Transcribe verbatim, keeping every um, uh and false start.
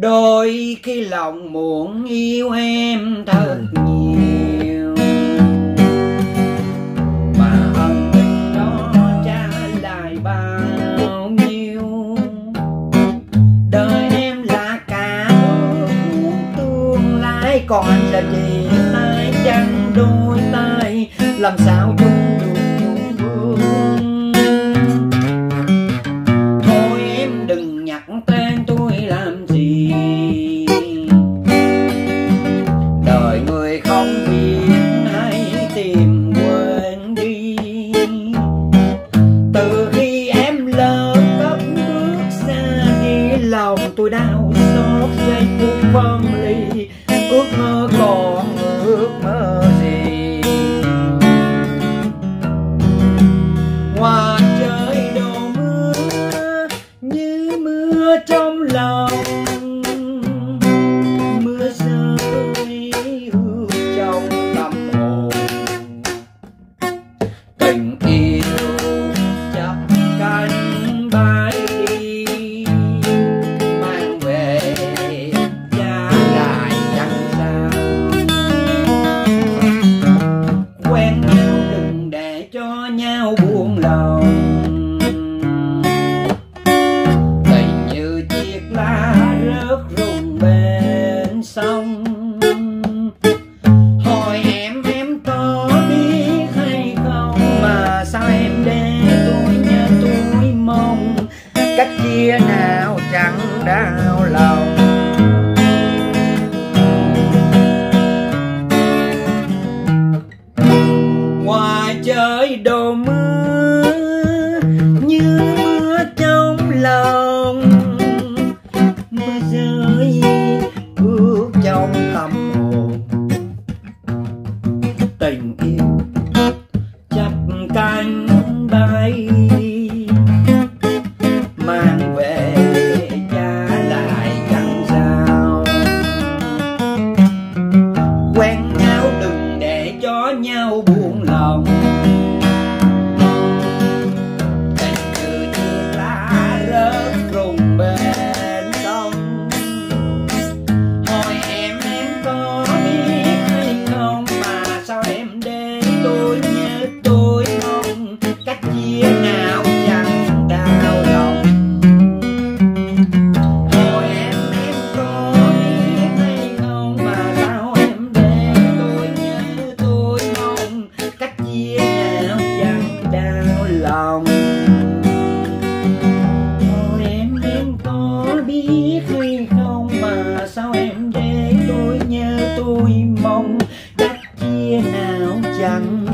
đôi khi lòng muốn yêu em thật nhiều, mà ân tình đó trả lại bao nhiêu. Đời em là cả một tương lai, còn anh là chỉ hai chân đôi tay, làm sao chung được chung vương. Thôi em đừng nhắc tên tôi làm gì, đời người không biết hãy tìm quên đi. Từ khi em lỡ bước bước xa đi, lòng tôi đau xót giây phút phân ly. Ước mơ còn ước mơ gì, ngoài trời đổ mưa như mưa trong lòng. Mưa rơi hương trong tâm hồn, tình yêu chắp cánh bay đi, mang về cha lại chẳng sao. Quen nhau đừng để cho nhau buồn lòng, tình như chiếc lá rớt rụng bên sông. Hỏi em em có biết hay không, mà sao em để tôi nhớ tôi mong. Cách chia nào chẳng đau lòng, ngoài trời đổ mưa như mưa trong lòng. Mưa rơi bước trong tâm hồn, tình yêu chắp cánh bay, mang về trả lại chẳng sao. Quen nhau đừng để cho nhau buồn lòng, tình như chiếc lá rớt rụng bên sông. Hỏi em em có biết hay không, mà sao em để tôi nhớ tôi mong. Cách chia nào chẳng đau lòng, hỏi em em có biết hay không, mà sao em để tôi nhớ tôi mong. Cách chia nào chẳng đau lòng, hỏi em em có biết hay không, mà sao em để tôi nhớ tôi mong. Cách chia nào chẳng